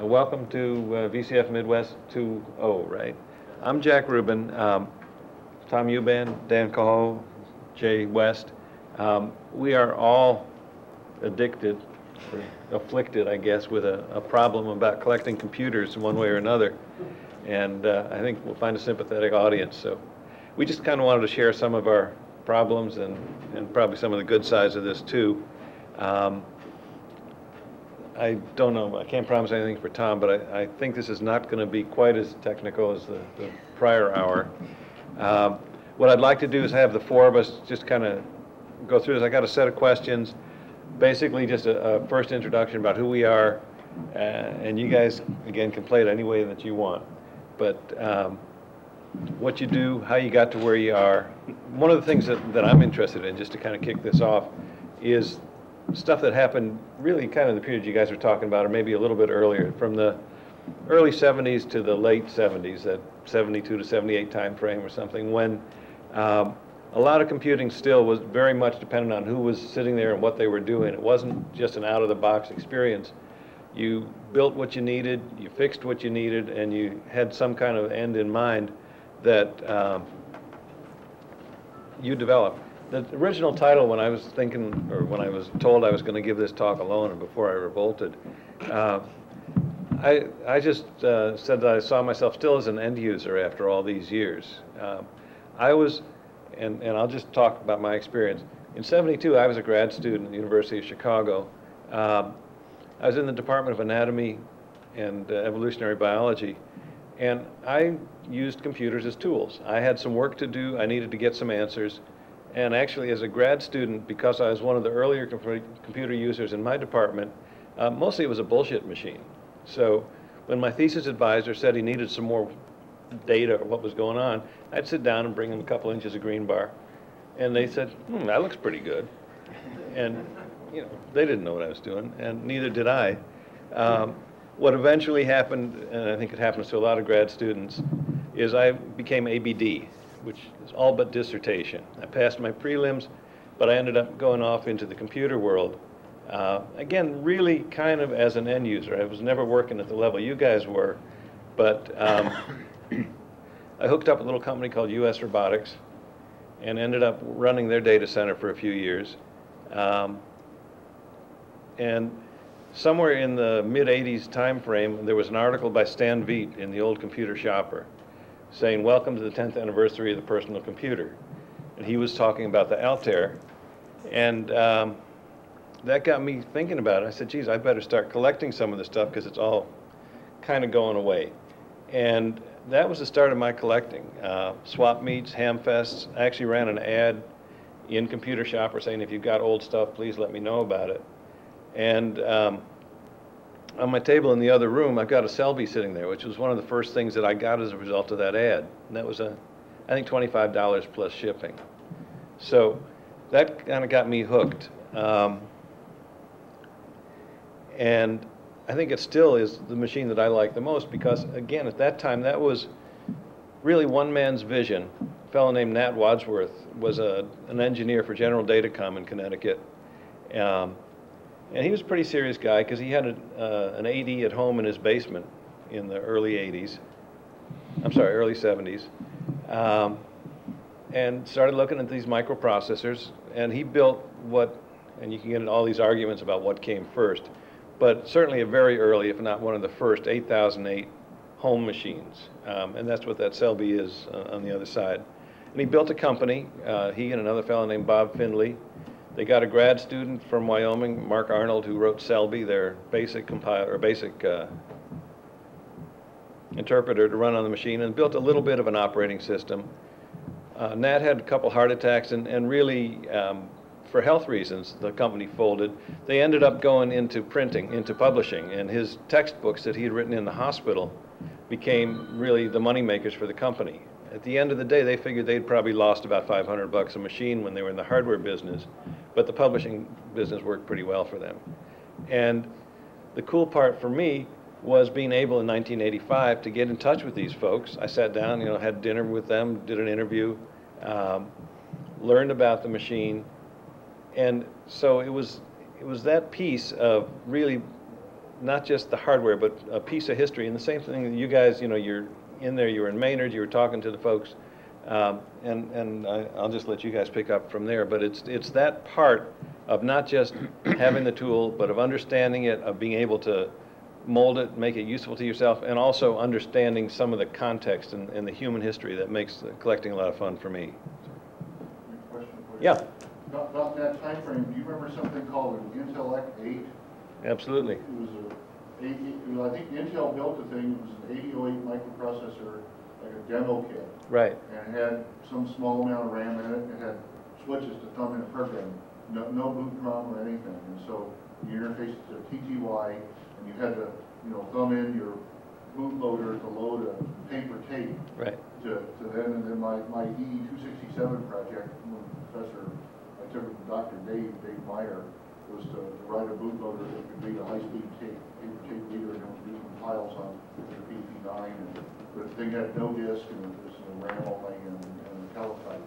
Welcome to VCF Midwest 2.0, right? I'm Jack Rubin, Tom Uban, Dan Coholl, Jay West. We are all addicted, or afflicted, I guess, with a problem about collecting computers in one way or another. And I think we'll find a sympathetic audience. So we just kind of wanted to share some of our problems and probably some of the good sides of this too. I don't know, I can't promise anything for Tom, but I think this is not going to be quite as technical as the prior hour. What I'd like to do is have the four of us just kind of go through this. I got a set of questions, basically just a first introduction about who we are, and you guys, again, can play it any way that you want. But what you do, how you got to where you are. One of the things that I'm interested in, just to kind of kick this off, is stuff that happened really kind of the period you guys were talking about, or maybe a little bit earlier, from the early 70s to the late 70s, that 72 to 78 time frame or something, when a lot of computing still was very much dependent on who was sitting there and what they were doing. It wasn't just an out-of-the-box experience. You built what you needed, you fixed what you needed, and you had some kind of end in mind that you developed. The original title, when I was thinking, or when I was told I was going to give this talk alone, and before I revolted, I just said that I saw myself still as an end user after all these years. I was, and I'll just talk about my experience. In '72, I was a grad student at the University of Chicago. I was in the Department of Anatomy and Evolutionary Biology, and I used computers as tools. I had some work to do. I needed to get some answers. And actually, as a grad student, because I was one of the earlier computer users in my department, mostly it was a bullshit machine. So when my thesis advisor said he needed some more data or what was going on, I'd sit down and bring him a couple inches of green bar. And they said, that looks pretty good. And you know, they didn't know what I was doing, and neither did I. What eventually happened, and I think it happens to a lot of grad students, is I became ABD, which is all but dissertation. I passed my prelims, but I ended up going off into the computer world. Again, really kind of as an end user. I was never working at the level you guys were, but I hooked up a little company called U.S. Robotics and ended up running their data center for a few years. And somewhere in the mid-'80s time frame, there was an article by Stan Veit in the old Computer Shopper saying, welcome to the 10th anniversary of the personal computer. And he was talking about the Altair. And that got me thinking about it. I said, geez, I better start collecting some of this stuff because it's all kind of going away. And that was the start of my collecting. Swap meets, ham fests. I actually ran an ad in Computer Shopper saying, if you've got old stuff, please let me know about it. And on my table in the other room, I've got a Scelbi sitting there, which was one of the first things that I got as a result of that ad. And that was, I think, $25 plus shipping. So that kind of got me hooked. And I think it still is the machine that I like the most because, again, at that time, that was really one man's vision. A fellow named Nat Wadsworth was an engineer for General Datacom in Connecticut. And he was a pretty serious guy because he had an AD at home in his basement in the early 80s. I'm sorry, early 70s. And started looking at these microprocessors. And he built what, and you can get into all these arguments about what came first, but certainly a very early, if not one of the first, 8008 home machines. And that's what that Scelbi is on the other side. And he built a company, he and another fellow named Bob Findley. They got a grad student from Wyoming, Mark Arnold, who wrote Scelbi, their basic compiler, or basic interpreter, to run on the machine, and built a little bit of an operating system. Nat had a couple heart attacks, and really, for health reasons, the company folded. They ended up going into printing, into publishing, and his textbooks that he had written in the hospital became really the money makers for the company. At the end of the day, they figured they'd probably lost about $500 a machine when they were in the hardware business, but the publishing business worked pretty well for them. And the cool part for me was being able in 1985 to get in touch with these folks. I sat down, you know, had dinner with them, did an interview, learned about the machine, and so it was that piece of really not just the hardware, but a piece of history. And the same thing that you guys, you know, you're in there, you were in Maynard, you were talking to the folks, and I'll just let you guys pick up from there. But it's that part of not just having the tool, but of understanding it, of being able to mold it, make it useful to yourself, and also understanding some of the context and the human history that makes collecting a lot of fun for me. Question for you. Yeah. About that time frame, do you remember something called Intel 8? Absolutely. It was I think Intel built the thing. It was an 8008 microprocessor, like a demo kit. Right. And it had some small amount of RAM in it. It had switches to thumb in a program. No boot ROM or anything. And so you interface to TTY, and you had to, you know, thumb in your bootloader to load a paper tape. Right. To then, and then my EE267 project, Professor, I took it from Dr. Dave Meyer, was to write a bootloader that could read a high-speed tape reader, and it would do compiles on the PDP-9, and the thing had no disk, and it was a RAM only and a teletype.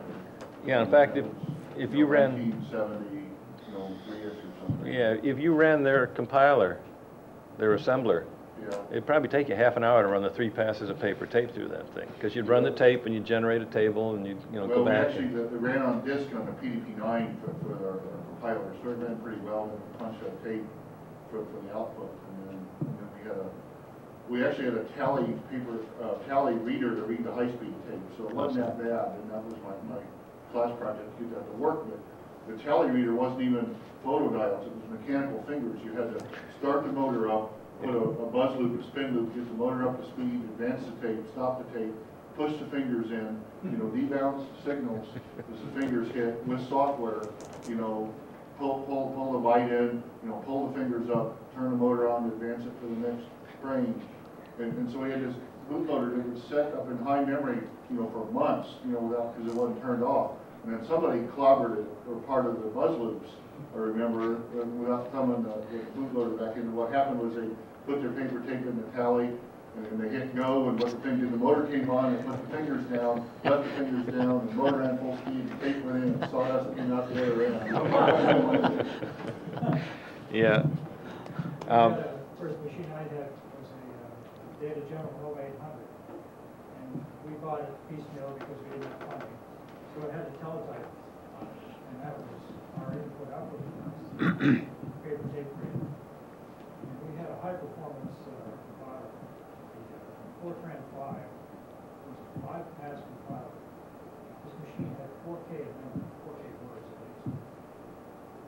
Yeah, in fact, if you ran 1970, you know, 3 years or something. Yeah, if you ran their compiler, their assembler, yeah, it'd probably take you half an hour to run the 3 passes of paper tape through that thing, because you'd run the tape and you'd generate a table and you'd, you know, well, go back. Well, actually, they ran on disk on the PDP-9 for their compiler, so it ran pretty well. And punched that tape for the output, and then we actually had a tally paper tally reader to read the high-speed tape, so it wasn't that bad, and that was my class project to get that to work. But the tally reader wasn't even photodiodes; it was mechanical fingers. You had to start the motor up, put a buzz loop, a spin loop, get the motor up to speed, advance the tape, stop the tape, push the fingers in, you know, debounce signals as the fingers hit with software, you know, pull the byte in, you know, pull the fingers up, turn the motor on to advance it to the next frame. And so we had this bootloader that was set up in high memory, you know, for months, you know, without, because it wasn't turned off. And then somebody clobbered it, or part of the buzz loops, I remember, without thumbing the bootloader back in. What happened was they put their paper tape in the tally, and then they hit go, and what the thing did, the motor came on, and put the fingers down, left the fingers down, the motor ran full speed, the tape went in, and sawdust came out the other end. Yeah. The first machine I had was a Data General 0800, and we bought it piecemeal because we didn't have funding. So it had a teletype, and that was our input output device, paper tape reader. And we had a high performance compiler, the Fortran 5. It was a 5-pass compiler. This machine had 4K of memory, 4K words at least.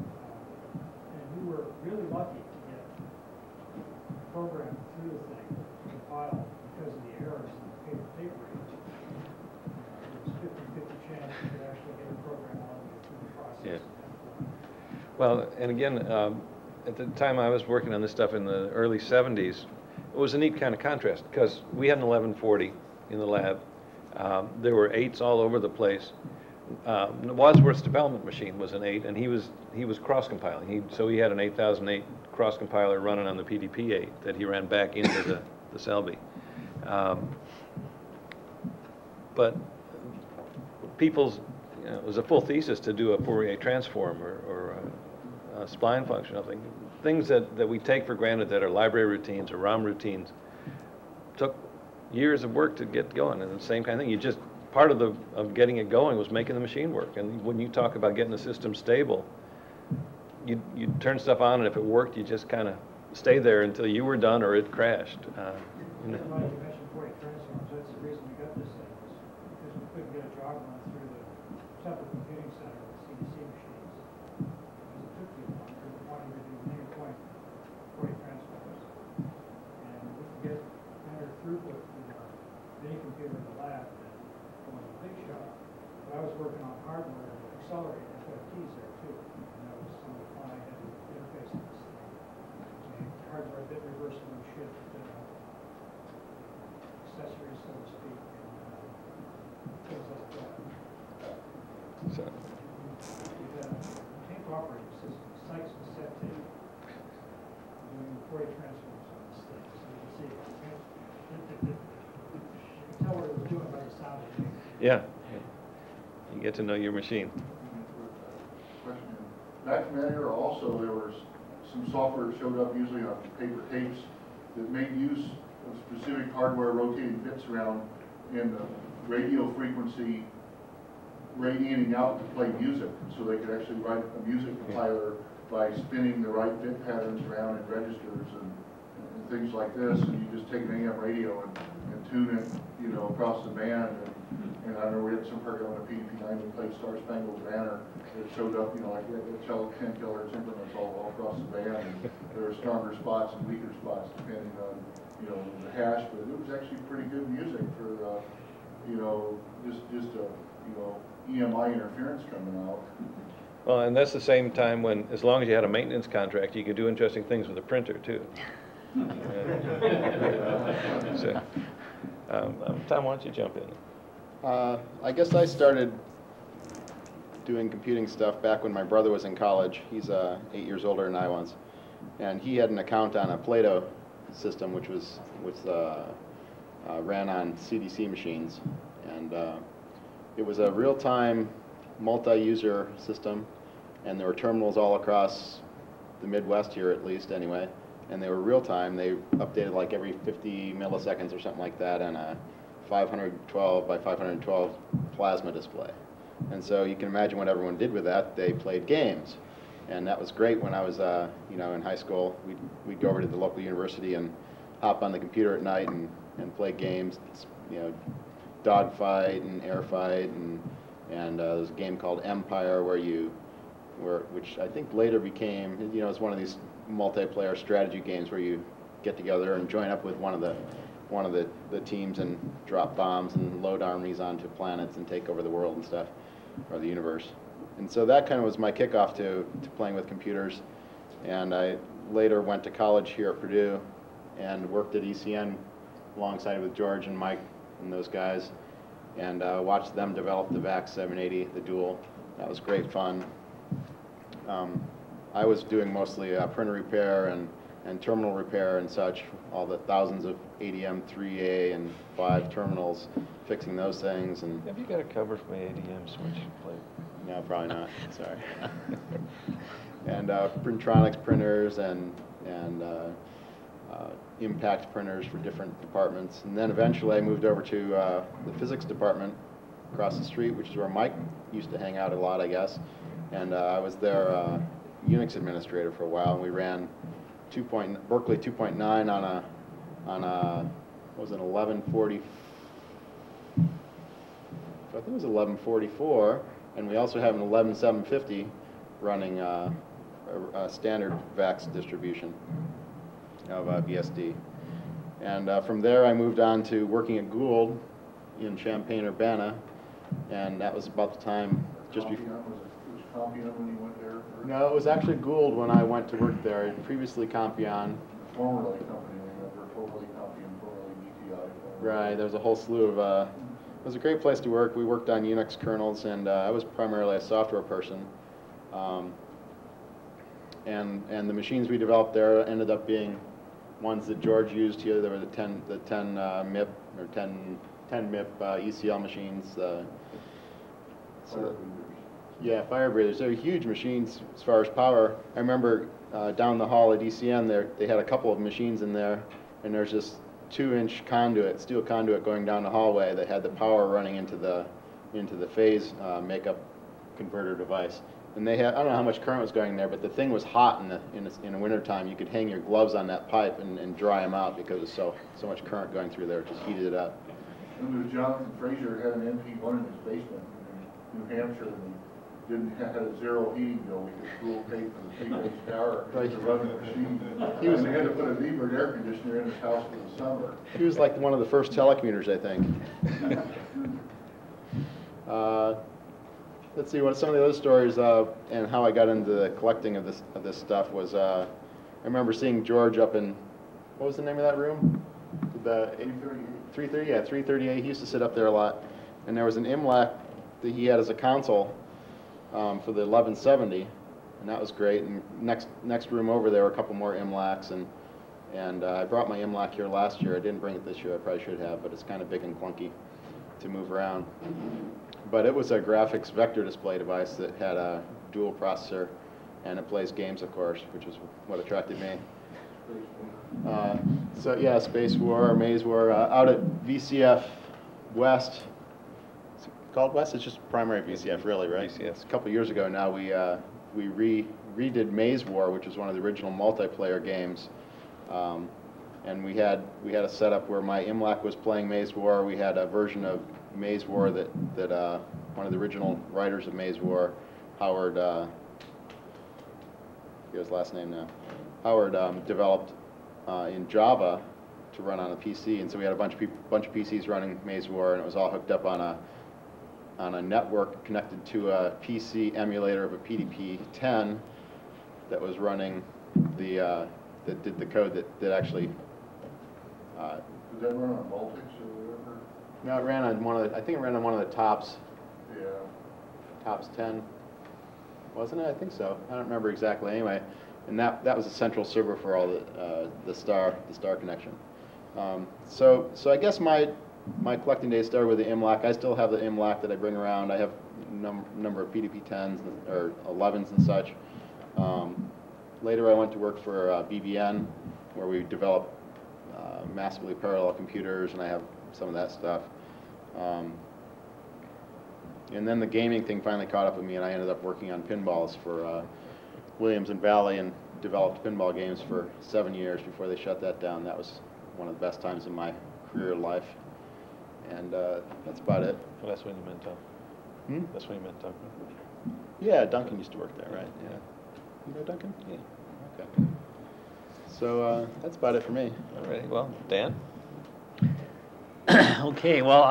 And we were really lucky to get the program through the thing to compile because of the errors in the paper tape reader. It was 50-50 chance we could actually get a program on through the process. Yeah. Well, and again, at the time I was working on this stuff in the early 70s, it was a neat kind of contrast because we had an 1140 in the lab. There were 8s all over the place. Wadsworth's development machine was an 8, and he was cross-compiling. So he had an 8008 cross-compiler running on the PDP-8 that he ran back into the Scelbi. But people's, you know, it was a full thesis to do a Fourier transform or a spline function, something. Things that we take for granted that are library routines or ROM routines took years of work to get going. And the same kind of thing, you just, part of getting it going was making the machine work. And when you talk about getting the system stable, you turn stuff on, and if it worked, you just kind of stay there until you were done or it crashed. You know. Everybody mentioned Fourier transforms. That's the reason we got this thing, was because we couldn't get a job run through the separate computing center with CDC machines. I was working on hardware and accelerated FFTs there too, and that was some of the fun I had to interface with this thing. Hardware bit reversal and shift, accessories, so to speak, and things like that. So we had a tape operating system, Sykes and Set Tape, doing Fourier transforms on this thing, so you can see you can tell what it was doing by the sound of it. Yeah. You get to know your machine. Back from that era also, there was some software showed up, usually on paper tapes, that made use of specific hardware rotating bits around and the radio frequency radiating out to play music. So they could actually write a music compiler by spinning the right bit patterns around in registers and things like this. And you just take an AM radio and tune it, you know, across the band. And I remember we had some program on the PDP-9 that played Star Spangled Banner. It showed up, you know, like ten-kilohertz increments all across the band. And there were stronger spots and weaker spots depending on, you know, the hash. But it was actually pretty good music for, you know, just a, you know, EMI interference coming out. Well, and that's the same time when, as long as you had a maintenance contract, you could do interesting things with a printer, too. So, Tom, why don't you jump in? I guess I started doing computing stuff back when my brother was in college. He's 8 years older than I was. And he had an account on a Plato system, which was ran on CDC machines. And it was a real-time, multi-user system. And there were terminals all across the Midwest here, at least, anyway. And they were real-time. They updated like every 50 milliseconds or something like that on a 512 by 512 plasma display. And so you can imagine what everyone did with that. They played games. And that was great when I was you know, in high school. We'd go over to the local university and hop on the computer at night and play games. It's, you know, dogfight and airfight. And there's a game called Empire, which I think later became, you know, it's one of these multiplayer strategy games where you get together and join up with one of the teams and drop bombs and load armies onto planets and take over the world and stuff, or the universe. And so that kind of was my kickoff to playing with computers. And I later went to college here at Purdue and worked at ECN alongside with George and Mike and those guys, and watched them develop the VAC 780, the dual. That was great fun. I was doing mostly printer repair and terminal repair and such, all the thousands of ADM 3A and 5 terminals, fixing those things. And have you got a cover for my ADM switch plate? No, probably not. Sorry. And Printronics printers and impact printers for different departments. And then eventually I moved over to the physics department across the street, which is where Mike used to hang out a lot, I guess. And I was their Unix administrator for a while. And we ran Berkeley 2.9 on a what was it, 1140? I think it was 1144. And we also have an 11750 running a standard VAX distribution of BSD. And from there I moved on to working at Gould in Champaign-Urbana, and that was about the time just before. Was Compion when you went there? Or? No, it was actually Gould when I went to work there. Previously Compion. Formerly Company, remember, formerly Compion, formerly BTI. Right, there was a whole slew of, it was a great place to work. We worked on Unix kernels, and I was primarily a software person. And the machines we developed there ended up being ones that George used here. There were the 10 MIP ECL machines. Fire breathers. They were huge machines as far as power. I remember down the hall at ECN, they had a couple of machines in there, and there's this 2-inch conduit, steel conduit, going down the hallway that had the power running into the phase makeup converter device. And they had, I don't know how much current was going in there, but the thing was hot in the winter time. You could hang your gloves on that pipe and dry them out because there's so much current going through there. It just heated it up. I remember Jonathan Fraser had an MP1 in his basement in New Hampshire, and he had a zero heating bill. We just cool paid for the people's power to run the machine. They had to put a Liebherr air conditioner in his house for the summer. He was like one of the first telecommuters, I think. Let's see, what some of the other stories and how I got into the collecting of this stuff was, I remember seeing George up in, what was the name of that room? The 338. Yeah, 338. He used to sit up there a lot. And there was an IMLAC that he had as a console for the 1170, and that was great. And next room over there were a couple more IMLACs, and I brought my IMLAC here last year. I didn't bring it this year. I probably should have, but it's kind of big and clunky to move around. But it was a graphics vector display device that had a dual processor and it plays games, of course, which is what attracted me. So yeah, Space War, Maze War, out at VCF West. It's called West? It's just primary VCF, really, right? VCF. A couple years ago now, we redid Maze War, which was one of the original multiplayer games. And we had a setup where my IMLAC was playing Maze War. We had a version of Maze War that one of the original writers of Maze War, Howard, I forget his last name now. Howard developed in Java to run on a PC, and so we had a bunch of PCs running Maze War, and it was all hooked up on a network connected to a PC emulator of a PDP-10 that was running the that did the code that actually. Did that run on Multics or whatever? No, it ran on one of the. I think it ran on one of the TOPS. Yeah. TOPS 10, wasn't it? I think so. I don't remember exactly. Anyway. And that was a central server for all the star connection. So I guess my collecting days started with the IMLAC. I still have the IMLAC that I bring around. I have a number of PDP-10s or 11s and such. Later I went to work for BBN, where we develop massively parallel computers, and I have some of that stuff. And then the gaming thing finally caught up with me, and I ended up working on pinballs for Williams and Valley, and developed pinball games for 7 years before they shut that down. That was one of the best times in my career life, and that's about it. Well, that's when you met Duncan. Hmm? That's when you met Duncan. Yeah, Duncan used to work there, right? Yeah. You know Duncan? Yeah. Okay. So that's about it for me. All right. Well, Dan? Okay. Well,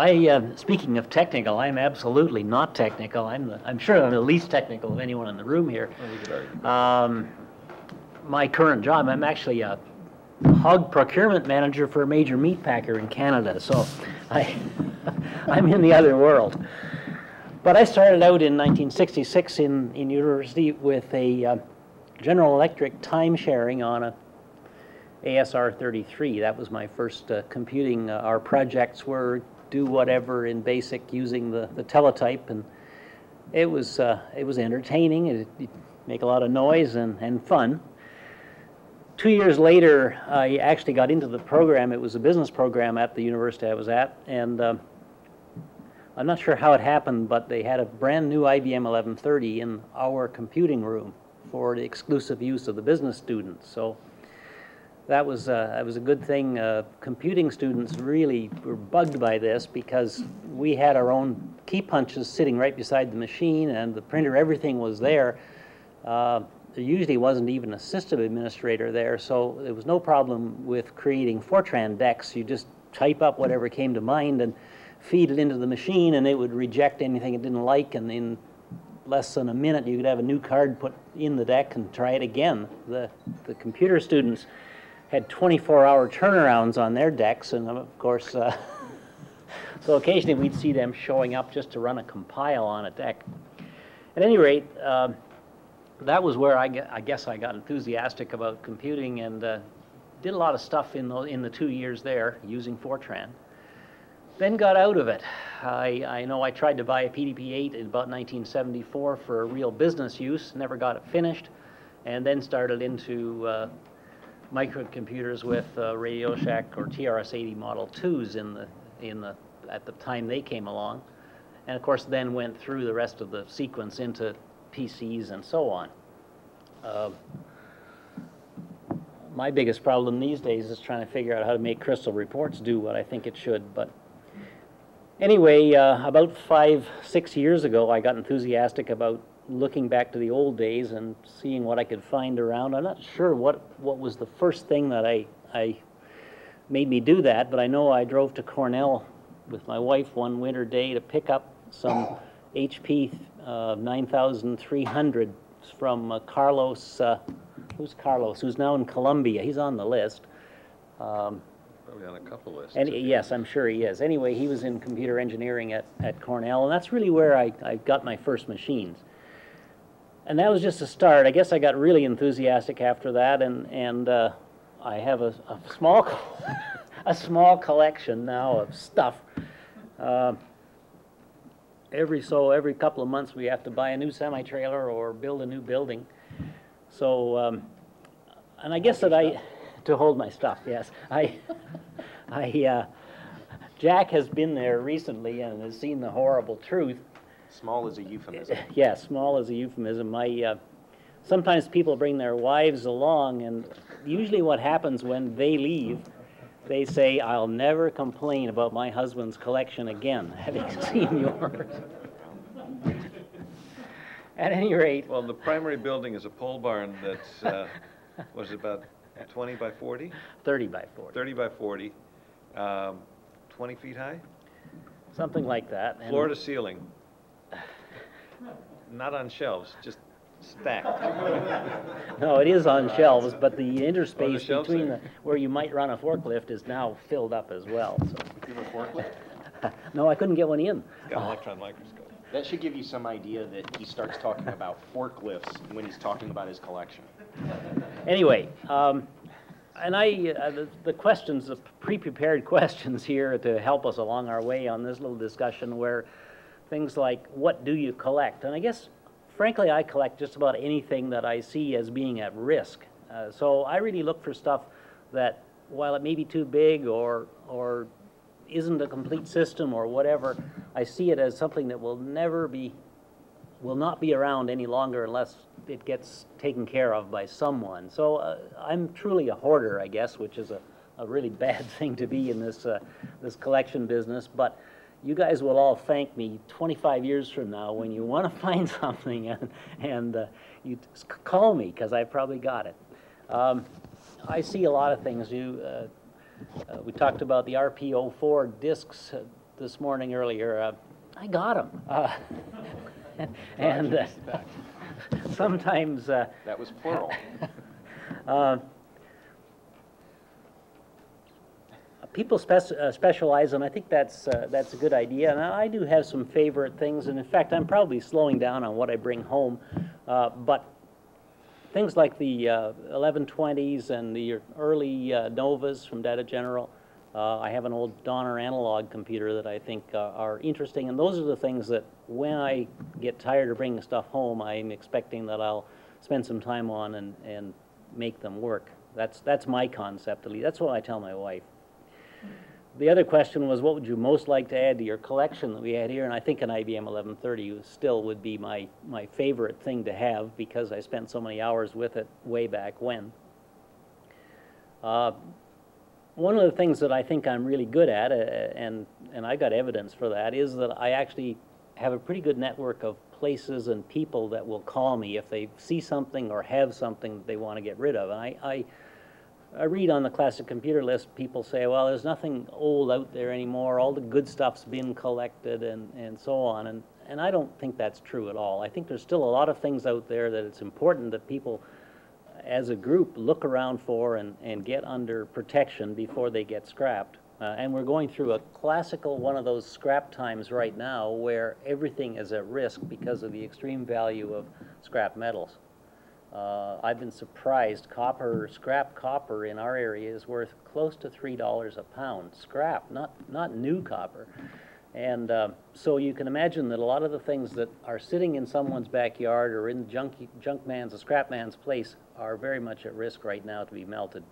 speaking of technical, I'm absolutely not technical. I'm sure I'm the least technical of anyone in the room here. My current job, I'm actually a hog procurement manager for a major meat packer in Canada. So, I'm in the other world. But I started out in 1966 in university with a General Electric time sharing on a ASR 33. That was my first computing. Our projects were do whatever in BASIC using the teletype, and it was entertaining. It make a lot of noise and fun. 2 years later, I actually got into the program. It was a business program at the university I was at, and I'm not sure how it happened, but they had a brand new IBM 1130 in our computing room for the exclusive use of the business students. So. That was a good thing. Computing students really were bugged by this because we had our own key punches sitting right beside the machine and the printer, everything was there. There usually wasn't even a system administrator there, so there was no problem with creating Fortran decks. You just type up whatever came to mind and feed it into the machine, and it would reject anything it didn't like, and in less than a minute you could have a new card put in the deck and try it again. The computer students had 24-hour turnarounds on their decks, and of course, so occasionally we'd see them showing up just to run a compile on a deck. At any rate, that was where I guess I got enthusiastic about computing, and did a lot of stuff in the 2 years there using Fortran. Then got out of it. I know I tried to buy a PDP-8 in about 1974 for a real business use, never got it finished, and then started into microcomputers with Radio Shack or TRS-80 Model 2s at the time they came along, and of course then went through the rest of the sequence into PCs and so on. My biggest problem these days is trying to figure out how to make Crystal Reports do what I think it should, but anyway, about 5-6 years ago I got enthusiastic about looking back to the old days and seeing what I could find around. I'm not sure what was the first thing that I made me do that, but I know I drove to Cornell with my wife one winter day to pick up some HP 9300s from Carlos. Who's Carlos? Who's now in Colombia. He's on the list. Probably on a couple lists. And yes, I'm sure he is. Anyway, he was in computer engineering at Cornell, and that's really where I got my first machines. And that was just a start. I guess I got really enthusiastic after that, and I have a small collection now of stuff. Every couple of months we have to buy a new semi-trailer or build a new building. So, and I guess that to hold my stuff, yes. Jack has been there recently and has seen the horrible truth. Small is a euphemism. Yeah, small is a euphemism. Sometimes people bring their wives along, and usually what happens when they leave, they say, "I'll never complain about my husband's collection again, having seen yours." At any rate... Well, the primary building is a pole barn that's, was about 20 by 40? 30 by 40. 30 by 40, 20 feet high? Something like that. Floor to ceiling. Not on shelves, just stacked. No, it is on shelves, but the interspace between where you might run a forklift is now filled up as well. So. Did you have a forklift? No, I couldn't get one in. It's got an electron microscope. That should give you some idea that he starts talking about forklifts when he's talking about his collection. Anyway, the questions, the pre-prepared questions here to help us along our way on this little discussion where things like, what do you collect? And I guess, frankly, I collect just about anything that I see as being at risk. So I really look for stuff that, while it may be too big or isn't a complete system or whatever, I see it as something that will not be around any longer unless it gets taken care of by someone. So I'm truly a hoarder, I guess, which is a really bad thing to be in this, this collection business. But you guys will all thank me 25 years from now when you want to find something and you just call me, because I probably got it. I see a lot of things. We talked about the RP04 discs this morning earlier. I got them. Sometimes... that was plural. People specialize, and I think that's a good idea. And I do have some favorite things, and in fact, I'm probably slowing down on what I bring home. But things like the 1120s and the early Novas from Data General. I have an old Donner analog computer that I think are interesting, and those are the things that when I get tired of bringing stuff home, I'm expecting that I'll spend some time on and make them work. That's my concept, at least. That's what I tell my wife. The other question was, what would you most like to add to your collection that we had here? And I think an IBM 1130 still would be my favorite thing to have, because I spent so many hours with it way back when. One of the things that I think I'm really good at, and I got evidence for that, is that I actually have a pretty good network of places and people that will call me if they see something or have something that they want to get rid of. And I read on the classic computer list, people say, well, there's nothing old out there anymore. All the good stuff's been collected and so on. And I don't think that's true at all. I think there's still a lot of things out there that it's important that people, as a group, look around for and get under protection before they get scrapped. And we're going through a classical one of those scrap times right now where everything is at risk because of the extreme value of scrap metals. I've been surprised. Scrap copper in our area is worth close to $3 a pound. Scrap, not new copper. And so you can imagine that a lot of the things that are sitting in someone's backyard or in junk man's or scrap man's place are very much at risk right now to be melted.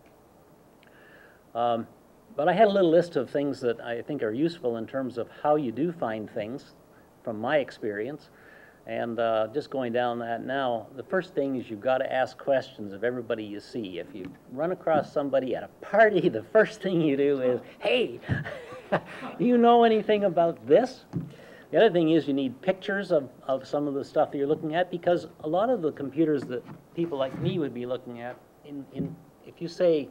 But I had a little list of things that I think are useful in terms of how you do find things from my experience. And just going down that now, the first thing is you've got to ask questions of everybody you see. If you run across somebody at a party, the first thing you do is, hey, do you know anything about this? The other thing is you need pictures of some of the stuff that you're looking at, because a lot of the computers that people like me would be looking at, if you say,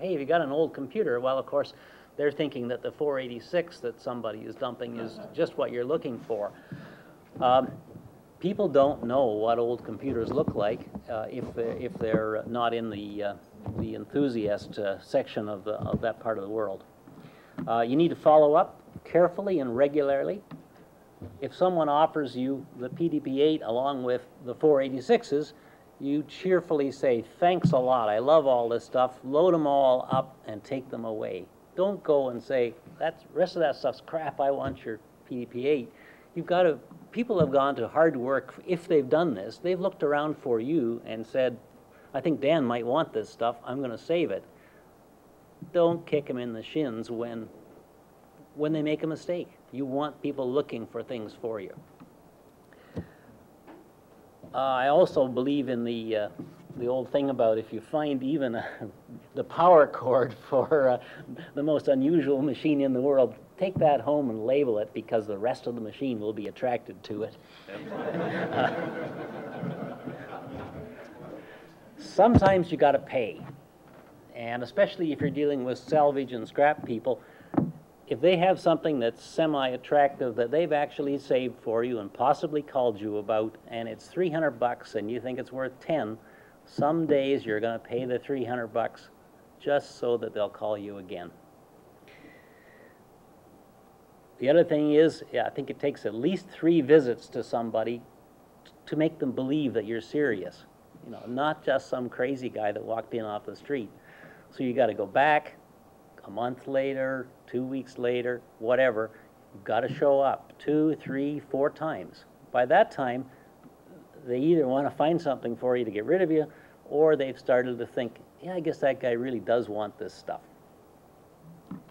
hey, have you got an old computer? Well, of course, they're thinking that the 486 that somebody is dumping is just what you're looking for. People don't know what old computers look like if they're not in the enthusiast section of that part of the world. You need to follow up carefully and regularly. If someone offers you the PDP-8 along with the 486s, you cheerfully say, thanks a lot, I love all this stuff, load them all up and take them away. Don't go and say, that's rest of that stuff's crap, I want your PDP-8. You've got to... People have gone to hard work. If they've done this, they've looked around for you and said, I think Dan might want this stuff. I'm going to save it. Don't kick them in the shins when they make a mistake. You want people looking for things for you. I also believe in the old thing about if you find even the power cord for the most unusual machine in the world, take that home and label it, because the rest of the machine will be attracted to it. Sometimes you got to pay, and especially if you're dealing with salvage and scrap people, if they have something that's semi-attractive that they've actually saved for you and possibly called you about, and it's $300 and you think it's worth 10, some days you're going to pay the $300 just so that they'll call you again. The other thing is, yeah, I think it takes at least 3 visits to somebody to make them believe that you're serious. You know, not just some crazy guy that walked in off the street. So you got to go back a month later, 2 weeks later, whatever. You've got to show up 2, 3, 4 times. By that time, they either want to find something for you to get rid of you, or they've started to think, yeah, I guess that guy really does want this stuff.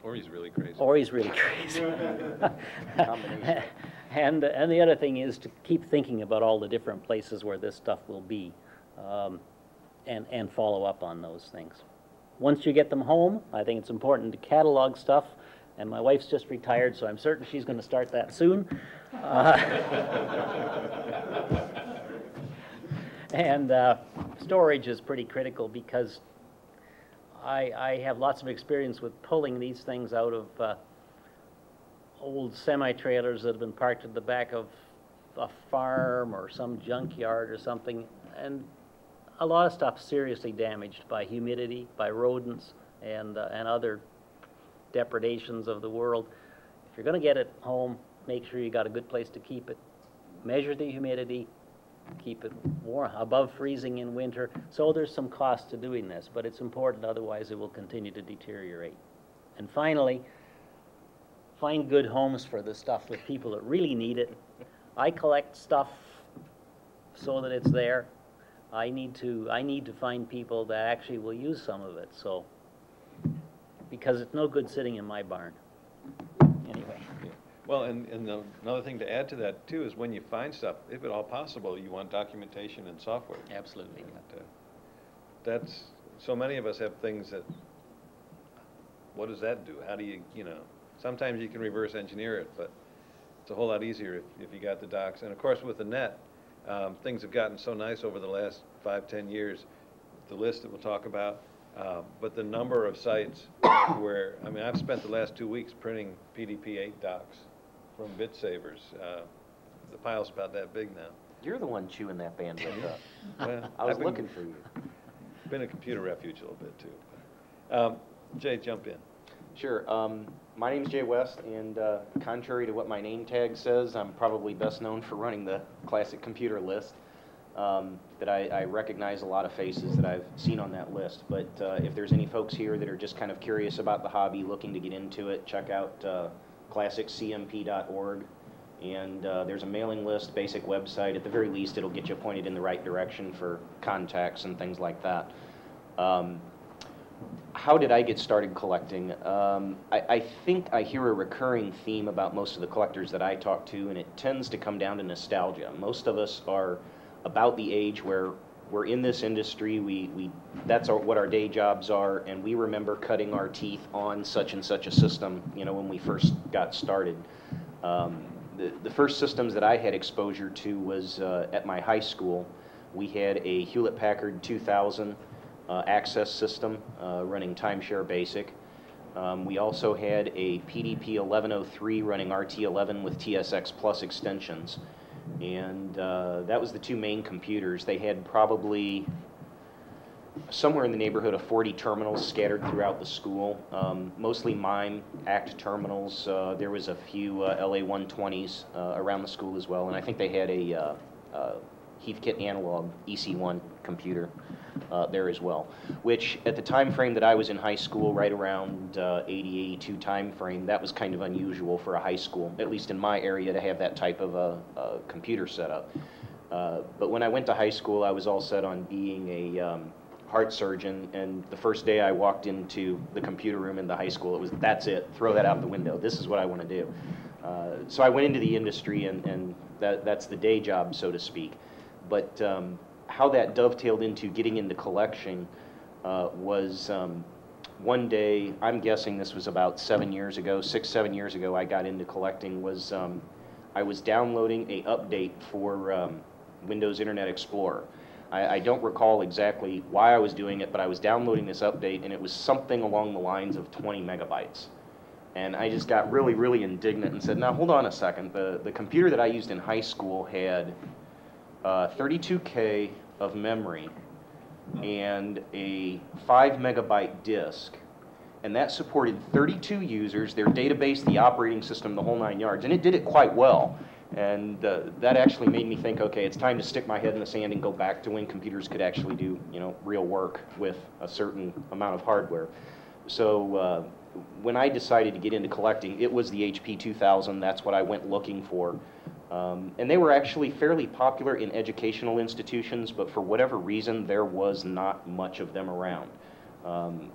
Or he's really crazy. Or he's really crazy. And the other thing is to keep thinking about all the different places where this stuff will be, and follow up on those things. Once you get them home, I think it's important to catalog stuff. And my wife's just retired, so I'm certain she's going to start that soon. And storage is pretty critical, because I have lots of experience with pulling these things out of old semi-trailers that have been parked at the back of a farm or some junkyard or something. And a lot of stuff seriously damaged by humidity, by rodents, and other depredations of the world. If you're going to get it home, make sure you got a good place to keep it. Measure the humidity. Keep it warm, above freezing in winter. So there's some cost to doing this, but it's important, otherwise it will continue to deteriorate. And finally, find good homes for this stuff with people that really need it. I collect stuff so that it's there. I need to find people that actually will use some of it, so, because it's no good sitting in my barn. Anyway. Well, and another thing to add to that, too, is when you find stuff, if at all possible, you want documentation and software. Absolutely. And, that's, so many of us have things that, what does that do? How do you, you know, sometimes you can reverse engineer it, but it's a whole lot easier if you got the docs. And, of course, with the net, things have gotten so nice over the last 5, 10 years, the list that we'll talk about. But the number of sites where, I mean, I've spent the last 2 weeks printing PDP-8 docs from BitSavers. The pile's about that big now. You're the one chewing that bandwidth up. Well, I've been looking for you. Been a computer refuge a little bit, too. Jay, jump in. Sure. My name's Jay West, and contrary to what my name tag says, I'm probably best known for running the classic computer list. That I recognize a lot of faces that I've seen on that list, but if there's any folks here that are just kind of curious about the hobby, looking to get into it, check out classiccmp.org, and there's a mailing list, basic website. At the very least, it'll get you pointed in the right direction for contacts and things like that. How did I get started collecting? I think I hear a recurring theme about most of the collectors that I talk to, and it tends to come down to nostalgia. Most of us are about the age where we're in this industry, that's what our day jobs are, and we remember cutting our teeth on such and such a system, you know, when we first got started. The first systems that I had exposure to was at my high school. We had a Hewlett-Packard 2000 access system running timeshare BASIC. We also had a PDP 1103 running RT11 with TSX Plus extensions. And that was the 2 main computers. They had probably somewhere in the neighborhood of 40 terminals scattered throughout the school, mostly MIME, ACT terminals. There was a few LA-120s around the school as well, and I think they had a Heathkit Analog EC1 computer there as well, which at the time frame that I was in high school, right around 80, 82 time frame, that was kind of unusual for a high school, at least in my area, to have that type of a computer setup. But when I went to high school, I was all set on being heart surgeon, and the first day I walked into the computer room in the high school, it was, that's it, throw that out the window, this is what I want to do. So I went into the industry, and that's the day job, so to speak. But how that dovetailed into getting into collection was one day, I'm guessing this was about 7 years ago, six, 7 years ago, I got into collecting, was I was downloading a update for Windows Internet Explorer. I don't recall exactly why I was doing it, but I was downloading this update, and it was something along the lines of 20 megabytes. And I just got really, really indignant and said, now hold on a second, the computer that I used in high school had 32K of memory and a 5 megabyte disk, and that supported 32 users, their database, the operating system, the whole nine yards, and it did it quite well. And that actually made me think, okay, it's time to stick my head in the sand and go back to when computers could actually do, you know, real work with a certain amount of hardware. So when I decided to get into collecting, it was the HP 2000. That's what I went looking for. And they were actually fairly popular in educational institutions, but for whatever reason, there was not much of them around.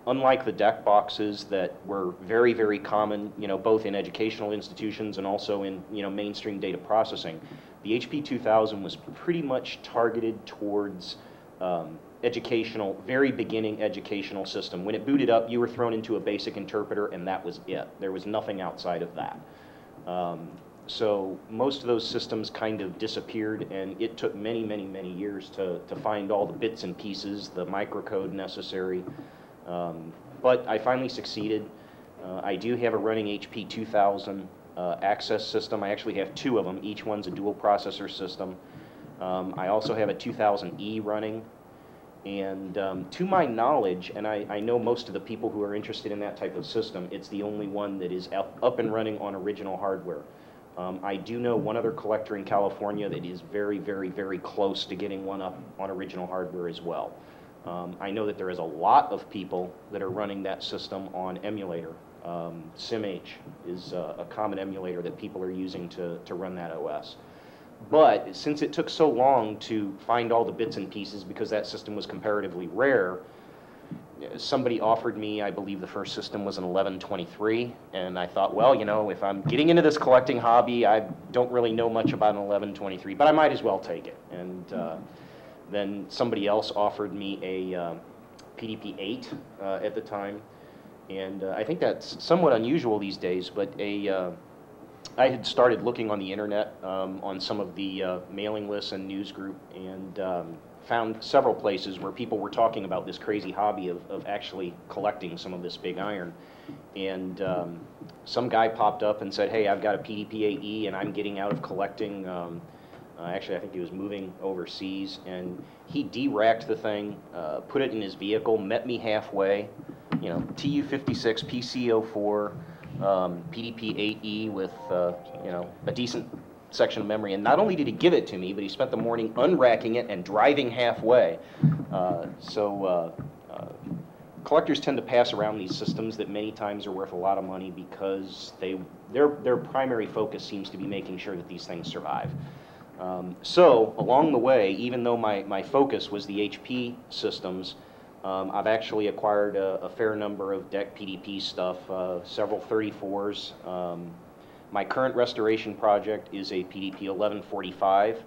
Unlike the DEC boxes that were very, very common, you know, both in educational institutions and also in, you know, mainstream data processing, the HP 2000 was pretty much targeted towards educational, very beginning educational system. When it booted up, you were thrown into a basic interpreter, and that was it. There was nothing outside of that. So most of those systems kind of disappeared, and it took many, many, many years to find all the bits and pieces, the microcode necessary. But I finally succeeded. I do have a running HP 2000 access system. I actually have two of them. Each one's a dual processor system. I also have a 2000E running. And to my knowledge, and I know most of the people who are interested in that type of system, it's the only one that is up and running on original hardware. I do know one other collector in California that is very, very, very close to getting one up on original hardware as well. I know that there is a lot of people that are running that system on emulator. SimH is a common emulator that people are using to run that OS. But since it took so long to find all the bits and pieces, because that system was comparatively rare, somebody offered me, I believe the first system was an 1123, and I thought, well, you know, if I'm getting into this collecting hobby, I don't really know much about an 1123, but I might as well take it. And then somebody else offered me a PDP-8 at the time, and I think that's somewhat unusual these days, but a I had started looking on the internet on some of the mailing lists and newsgroup, and found several places where people were talking about this crazy hobby of actually collecting some of this big iron. And some guy popped up and said, hey, I've got a PDP-8E and I'm getting out of collecting. Actually, I think he was moving overseas. And he de-racked the thing, put it in his vehicle, met me halfway, you know, TU-56, PC-04, PDP-8E with, you know, a decent section of memory, and not only did he give it to me, but he spent the morning unracking it and driving halfway. So collectors tend to pass around these systems that many times are worth a lot of money because their primary focus seems to be making sure that these things survive. So along the way, even though my focus was the HP systems, I've actually acquired a fair number of DEC PDP stuff, several 34s. My current restoration project is a PDP 1145.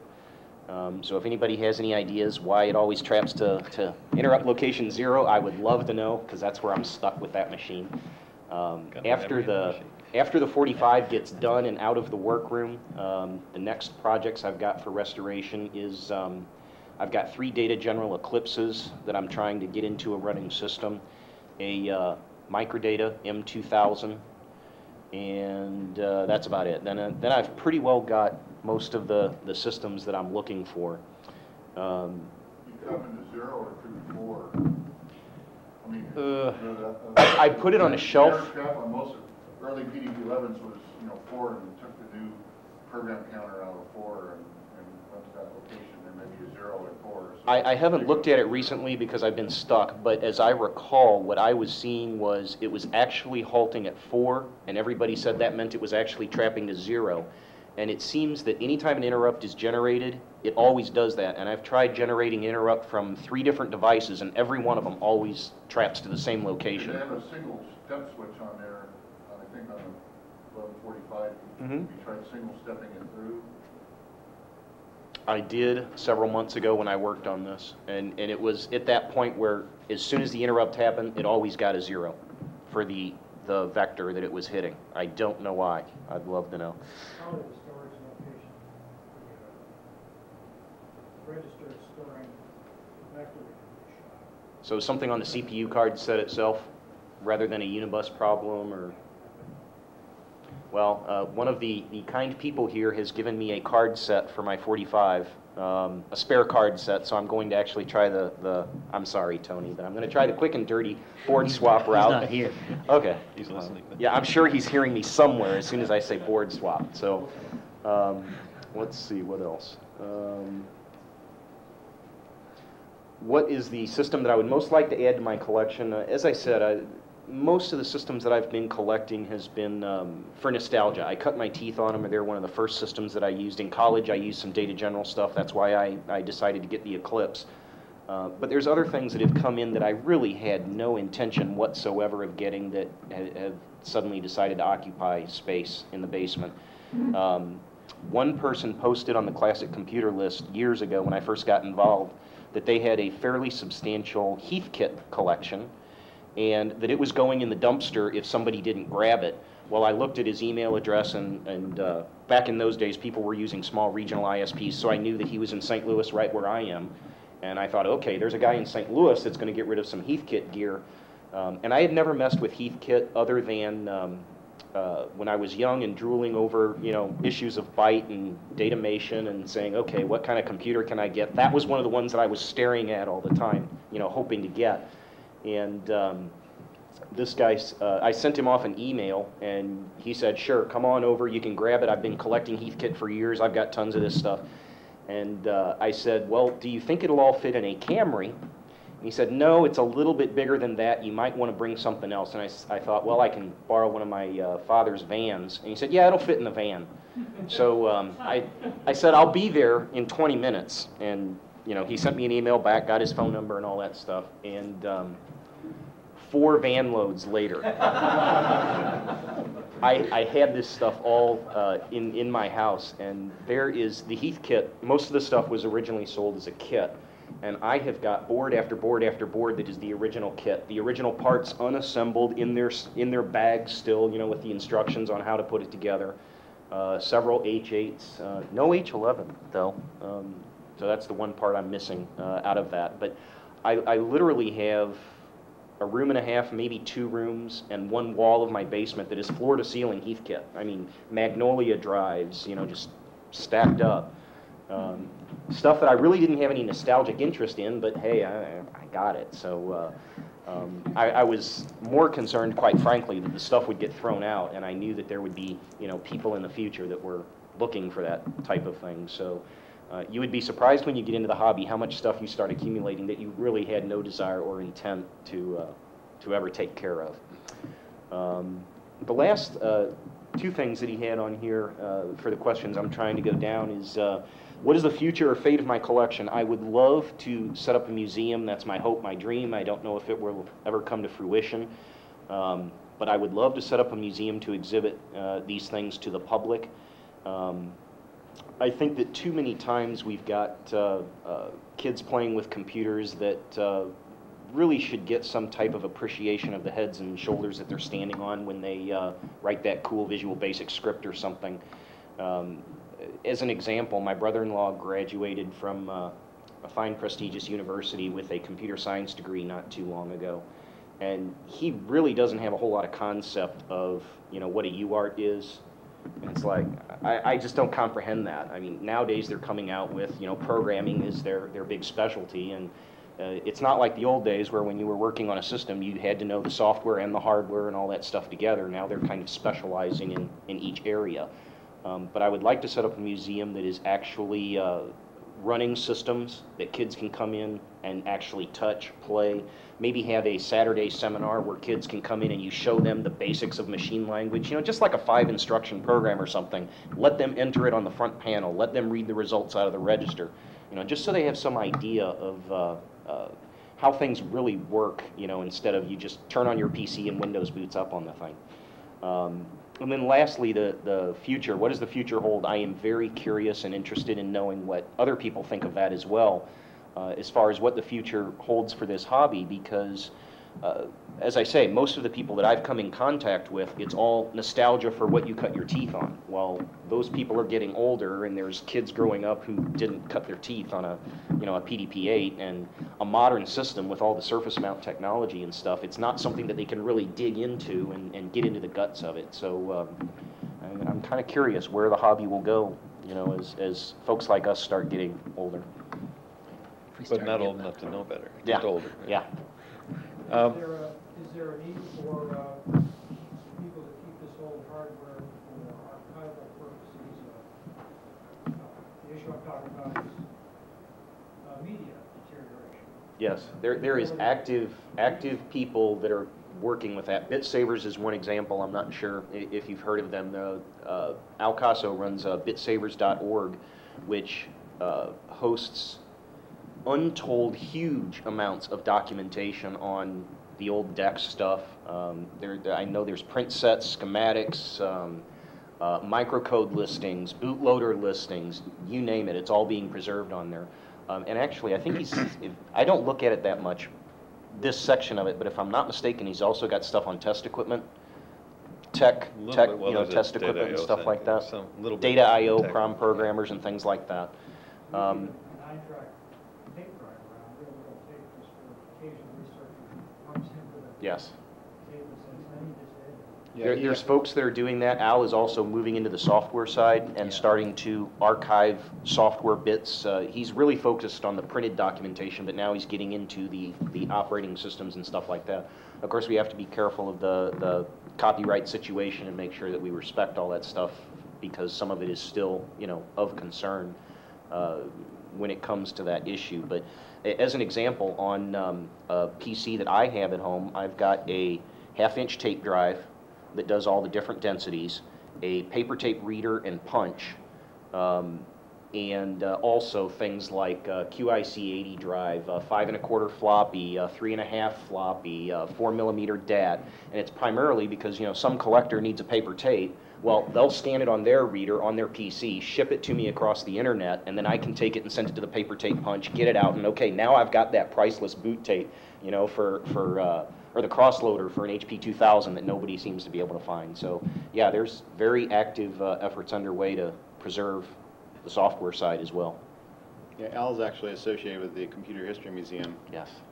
So if anybody has any ideas why it always traps to interrupt location 0, I would love to know, because that's where I'm stuck with that machine. After the 45 gets done and out of the workroom, the next projects I've got for restoration is I've got 3 Data General Eclipses that I'm trying to get into a running system, a Microdata M2000. And that's about it. Then I've pretty well got most of the systems that I'm looking for. You come into 0 or 2 to 4. I mean, I put it on a shelf. Most early PDP-11s was, you know, 4, and we took the new program counter out of 4 and went to that location. There may be a 0 or 4. So I haven't looked at it recently because I've been stuck, but as I recall, what I was seeing was it was actually halting at 4, and everybody said that meant it was actually trapping to 0. And it seems that anytime an interrupt is generated, it always does that. And I've tried generating interrupt from 3 different devices, and every one of them always traps to the same location. They have a single step switch on there, I think on 1145. You tried single stepping it through? I did several months ago when I worked on this. And it was at that point where as soon as the interrupt happened, it always got a 0 for the vector that it was hitting. I don't know why. I'd love to know. How did the storage location register storing vector information? So something on the CPU card set itself rather than a unibus problem or... Well, one of the kind people here has given me a card set for my 45, a spare card set, so I'm going to actually try the I'm sorry, Tony, but I'm going to try the quick and dirty board swap route. He's not here. Okay. He's listening. Yeah, I'm sure he's hearing me somewhere as soon as I say board swap. So let's see, what else? What is the system that I would most like to add to my collection? As I said, most of the systems that I've been collecting has been for nostalgia. I cut my teeth on them, and they're one of the first systems that I used. In college, I used some Data General stuff. That's why I decided to get the Eclipse. But there's other things that have come in that I really had no intention whatsoever of getting that have suddenly decided to occupy space in the basement. One person posted on the Classic Computer list years ago when I first got involved that they had a fairly substantial Heathkit collection, and that it was going in the dumpster if somebody didn't grab it. Well, I looked at his email address, and back in those days, people were using small regional ISPs, so I knew that he was in St. Louis, right where I am. And I thought, okay, there's a guy in St. Louis that's going to get rid of some Heathkit gear. And I had never messed with Heathkit other than when I was young and drooling over, you know, issues of Byte and Datamation and saying, okay, what kind of computer can I get? That was one of the ones that I was staring at all the time, you know, hoping to get. And this guy, I sent him off an email, and he said, sure, come on over, you can grab it. I've been collecting Heathkit for years. I've got tons of this stuff. And I said, well, do you think it'll all fit in a Camry? And he said, no, it's a little bit bigger than that. You might want to bring something else. And I thought, well, I can borrow one of my father's vans. And he said, yeah, it'll fit in the van. So I said, I'll be there in 20 minutes. And you know, he sent me an email back, got his phone number and all that stuff, and 4 van loads later, I had this stuff all in my house, and there is the Heathkit. Most of the stuff was originally sold as a kit, and I have got board after board after board that is the original kit, the original parts unassembled in their bags still, you know, with the instructions on how to put it together. Several H8s, no H11 though. So that's the one part I'm missing out of that. But I literally have a room and a half, maybe 2 rooms, and one wall of my basement that is floor-to-ceiling Heathkit. I mean, Magnolia drives, you know, just stacked up. Stuff that I really didn't have any nostalgic interest in, but hey, I got it. So I was more concerned, quite frankly, that the stuff would get thrown out, and I knew that there would be, you know, people in the future that were looking for that type of thing. So. You would be surprised when you get into the hobby how much stuff you start accumulating that you really had no desire or intent to ever take care of. The last 2 things that he had on here for the questions I'm trying to go down is, what is the future or fate of my collection? I would love to set up a museum. That's my hope, my dream. I don't know if it will ever come to fruition. But I would love to set up a museum to exhibit these things to the public. I think that too many times we've got kids playing with computers that really should get some type of appreciation of the heads and shoulders that they're standing on when they write that cool Visual Basic script or something. As an example, my brother-in-law graduated from a fine, prestigious university with a computer science degree not too long ago. And he really doesn't have a whole lot of concept of, you know, what a UART is. And it's like, I just don't comprehend that. I mean, nowadays they're coming out with, you know, programming is their big specialty. And it's not like the old days where when you were working on a system, you had to know the software and the hardware and all that stuff together. Now they're kind of specializing in each area. But I would like to set up a museum that is actually running systems that kids can come in and actually touch, play. Maybe have a Saturday seminar where kids can come in and you show them the basics of machine language, you know, just like a 5-instruction program or something. Let them enter it on the front panel. Let them read the results out of the register, you know, just so they have some idea of how things really work, you know, instead of you just turn on your PC and Windows boots up on the thing. And then lastly, the future. What does the future hold? I am very curious and interested in knowing what other people think of that as well, as far as what the future holds for this hobby, because, as I say, most of the people that I've come in contact with, it's all nostalgia for what you cut your teeth on. Well, those people are getting older, and there's kids growing up who didn't cut their teeth on a, you know, a PDP-8 and a modern system with all the surface mount technology and stuff. It's not something that they can really dig into and get into the guts of it. So I'm kind of curious where the hobby will go, you know, as folks like us start getting older. But not old enough to know better. Yeah. Just older. Yeah. Is there a need for people to keep this old hardware for archival purposes? The issue I'm talking about is media deterioration. Yes, there is active people that are working with that. BitSavers is one example. I'm not sure if you've heard of them. Alcaso runs bitsavers.org, which hosts untold huge amounts of documentation on the old DEX stuff. I know there's print sets, schematics, microcode listings, bootloader listings, you name it. It's all being preserved on there. And actually, I think I don't look at it that much, this section of it, but if I'm not mistaken, he's also got stuff on test equipment, tech, you know, test equipment and stuff like that. Data I.O. prom programmers and things like that. Yes. Yeah, there's folks that are doing that. Al is also moving into the software side and starting to archive software bits. He's really focused on the printed documentation, but now he's getting into the operating systems and stuff like that. Of course, we have to be careful of the copyright situation and make sure that we respect all that stuff, because some of it is still, you know, of concern when it comes to that issue. But as an example, on a PC that I have at home, I've got a half-inch tape drive that does all the different densities, a paper tape reader and punch, and also things like QIC80 drive, 5 1/4 floppy, 3 1/2 floppy, 4 millimeter DAT. And it's primarily because, you know, some collector needs a paper tape. Well, they'll scan it on their reader, on their PC, ship it to me across the internet, and then I can take it and send it to the paper tape punch, get it out, and okay, now I've got that priceless boot tape, you know, or the crossloader for an HP 2000 that nobody seems to be able to find. So, yeah, there's very active efforts underway to preserve the software side as well. Yeah, Al's actually associated with the Computer History Museum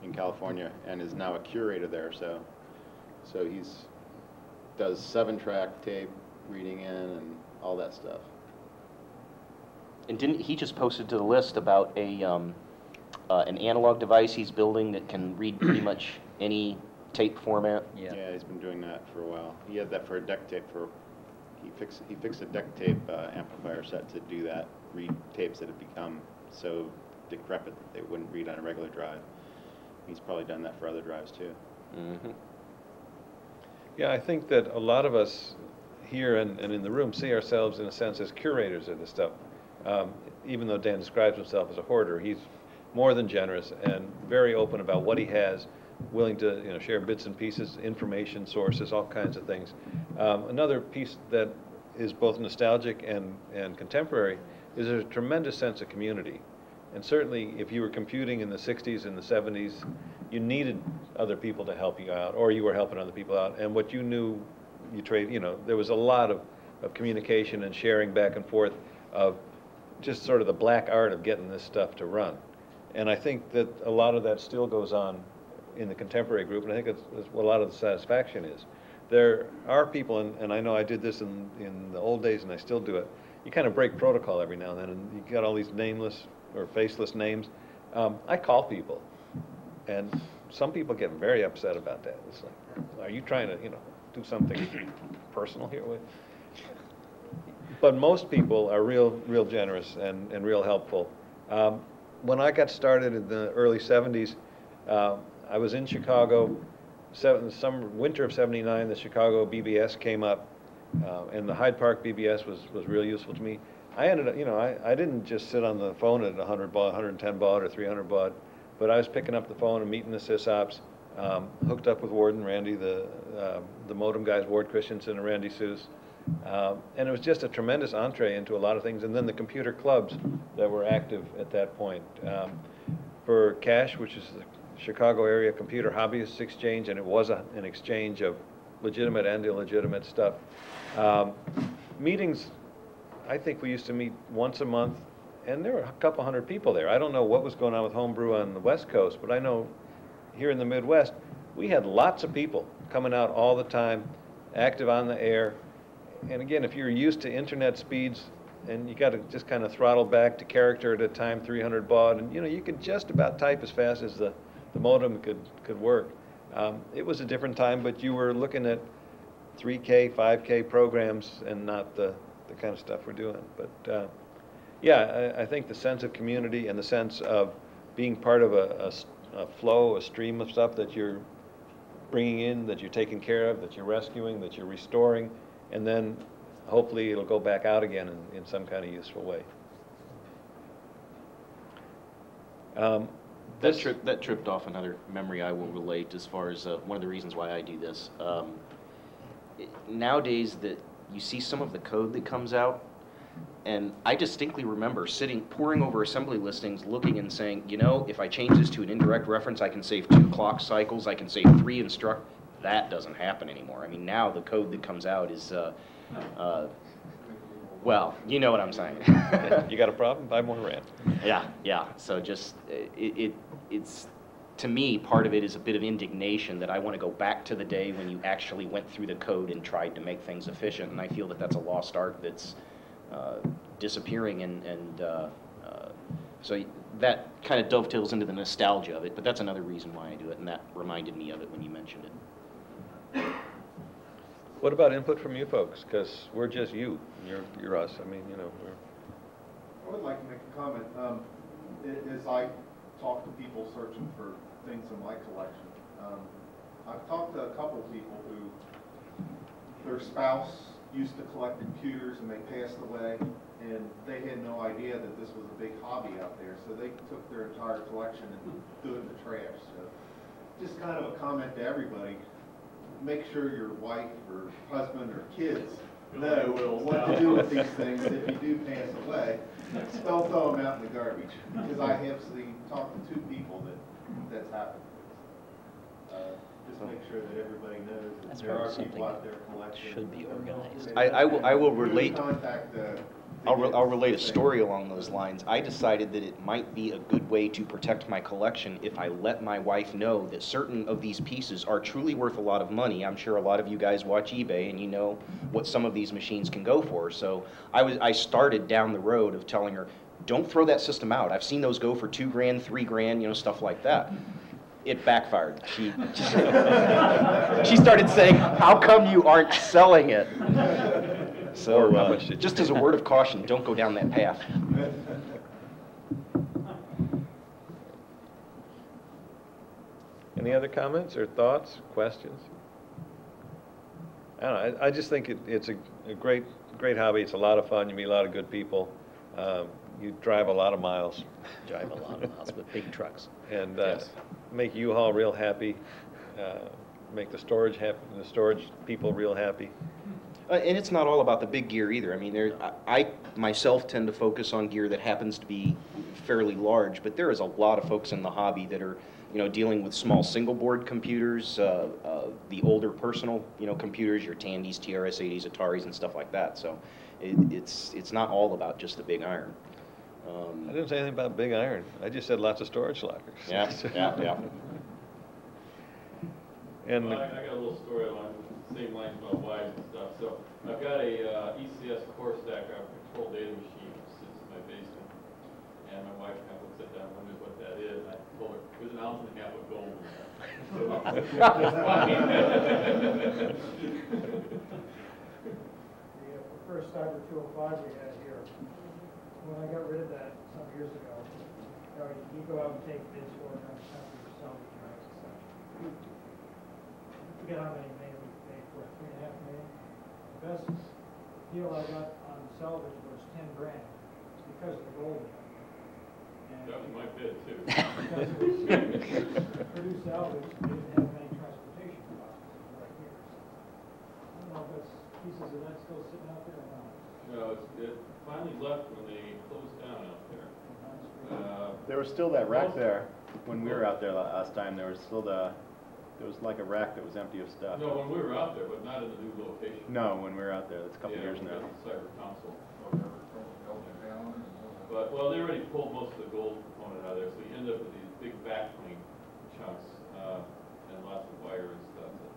in California, and is now a curator there. So he's does 7-track tape reading in and all that stuff. And didn't he just posted to the list about a an analog device he's building that can read pretty much any tape format? Yeah, he's been doing that for a while. He had that for a deck tape. He fixed a deck tape amplifier set to do that, read tapes that had become so decrepit that they wouldn't read on a regular drive. He's probably done that for other drives too. Mm-hmm. Yeah, I think that a lot of us here and in the room see ourselves in a sense as curators of this stuff. Even though Dan describes himself as a hoarder, he's more than generous and very open about what he has, willing to, you know, share bits and pieces, information sources, all kinds of things. Another piece that is both nostalgic and contemporary is there's a tremendous sense of community. And certainly if you were computing in the 60s and the 70s, you needed other people to help you out, or you were helping other people out, and what you knew you trade, you know, there was a lot of communication and sharing back and forth of just sort of the black art of getting this stuff to run. And I think that a lot of that still goes on in the contemporary group, and I think that's what a lot of the satisfaction is. There are people, and I know I did this in the old days and I still do it, you kind of break protocol every now and then, and you got all these nameless or faceless names. I call people, and some people get very upset about that. It's like, are you trying to, you know, do something personal here with? But most people are real generous and real helpful. When I got started in the early 70s, I was in Chicago. Some winter of 79, the Chicago BBS came up, and the Hyde Park BBS was really useful to me. I ended up, you know, I didn't just sit on the phone at 100 baud, 110 baud, or 300 baud, but I was picking up the phone and meeting the sysops, hooked up with Warden Randy, the modem guys, Ward Christensen and Randy Seuss, and it was just a tremendous entree into a lot of things. And then the computer clubs that were active at that point, for CASH, which is the Chicago Area Computer Hobbyists Exchange, and it was an exchange of legitimate and illegitimate stuff. Meetings, I think we used to meet once a month, and there were a couple hundred people there. I don't know what was going on with homebrew on the West Coast, but I know here in the Midwest, we had lots of people coming out all the time, active on the air. And again, if you're used to internet speeds, and you got to just kind of throttle back to character at a time, 300 baud, and you know, you could just about type as fast as the modem could work. It was a different time, but you were looking at 3K, 5K programs and not the kind of stuff we're doing. But yeah, I think the sense of community and the sense of being part of a flow, a stream of stuff that you're bringing in, that you're taking care of, that you're rescuing, that you're restoring, and then hopefully it'll go back out again in some kind of useful way. That tripped off another memory I will relate as far as one of the reasons why I do this. Nowadays, you see some of the code that comes out, and I distinctly remember poring over assembly listings, looking and saying, you know, if I change this to an indirect reference, I can save 2 clock cycles, I can save 3 instruct. That doesn't happen anymore. I mean, now the code that comes out is, well, you know what I'm saying. You got a problem? Buy more RAM. Yeah, yeah. So just, it's, to me, part of it is a bit of indignation that I want to go back to the day when you actually went through the code and tried to make things efficient, and I feel that that's a lost art that's disappearing, and so that kind of dovetails into the nostalgia of it, but that's another reason why I do it, and that reminded me of it when you mentioned it. What about input from you folks? Because we're just you. You're us. I mean, you know. I would like to make a comment. As I talk to people searching for things in my collection, I've talked to a couple of people who their spouse used to collect computers and they passed away, and they had no idea that this was a big hobby out there, so they took their entire collection and threw it in the trash. So just kind of a comment to everybody. Make sure your wife or husband or kids know what to do with these things if you do pass away. Don't throw them out in the garbage, because I have seen, talked to 2 people that's happened. Just make sure that everybody knows that there are people out there collecting. Should be organized. I will relate. Contact, I'll relate a story along those lines. I decided that it might be a good way to protect my collection if I let my wife know that certain of these pieces are truly worth a lot of money. I'm sure a lot of you guys watch eBay and you know what some of these machines can go for. So I started down the road of telling her, don't throw that system out. I've seen those go for $2 grand, $3 grand, you know, stuff like that. It backfired. She started saying, how come you aren't selling it? So just as a word of caution, don't go down that path. Any other comments or thoughts, questions? I don't know, I just think it's a great hobby. It's a lot of fun. You meet a lot of good people. You drive a lot of miles. Drive a lot of miles with big trucks. And yes. Make U-Haul real happy. Make the storage people real happy. And it's not all about the big gear either. I mean, I myself tend to focus on gear that happens to be fairly large, but there is a lot of folks in the hobby that are, you know, dealing with small single board computers, the older personal, you know, computers, your Tandys, TRS-80s, Ataris, and stuff like that. So it's not all about just the big iron. I didn't say anything about big iron. I just said lots of storage lockers. Yeah, yeah, yeah. And well, I got a little story along the same lines about wives and stuff. So I've got a ECS core stack, a control data machine, which sits in my basement. And my wife kind of looks at that and wonders what that is. And I told her, it was an ounce and a half of gold in that. So that's funny. The first Cyber 205 we had here when I got rid of that some years ago, you go out and take bids for it, yourself and your eyes and such. I forget how many million we paid for it, $3.5 million. The best deal I got on salvage was $10,000 because of the gold. That was my bid too. Produce salvage didn't have many transportation costs right here. I don't know if that's pieces of that still sitting out there or not. No, it finally left when they closed down out there. There was still that rack there when we were out there last time. There was still there was like a rack that was empty of stuff. No, when we were out there, but not in the new location. No, when we were out there, that's a couple years now. The cyber console. But, well, they already pulled most of the gold component out of there, so you end up with these big backplane chunks and lots of wire and stuff that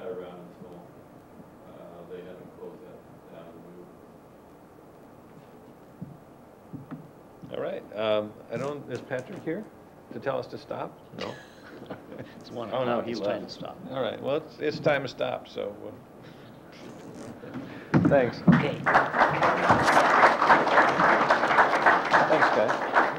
sat around until they had to close that down and move. All right. I don't. Is Patrick here to tell us to stop? No. It's 1 o'clock. Oh no, he left. Time to stop. All right. Well, it's time to stop. So. Thanks. Okay. Thanks, guys.